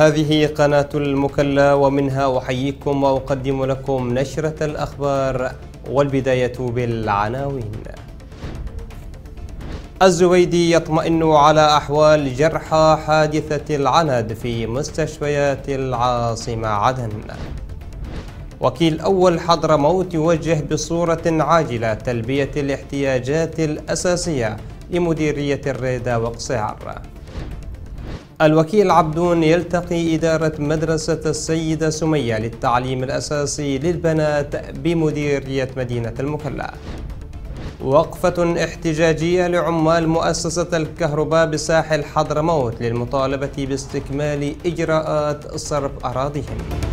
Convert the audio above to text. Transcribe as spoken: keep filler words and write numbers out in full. هذه قناة المكلا ومنها أحييكم وأقدم لكم نشرة الأخبار، والبداية بالعناوين. الزبيدي يطمئن على أحوال جرحى حادثة العند في مستشفيات العاصمة عدن. وكيل أول حضرموت يوجه بصورة عاجلة تلبية الاحتياجات الأساسية لمديرية الريدة وقصعر. الوكيل عبدون يلتقي إدارة مدرسة السيدة سمية للتعليم الأساسي للبنات بمديرية مدينة المكلا. وقفة احتجاجية لعمال مؤسسة الكهرباء بساحل حضرموت للمطالبة باستكمال إجراءات صرف أراضيهم.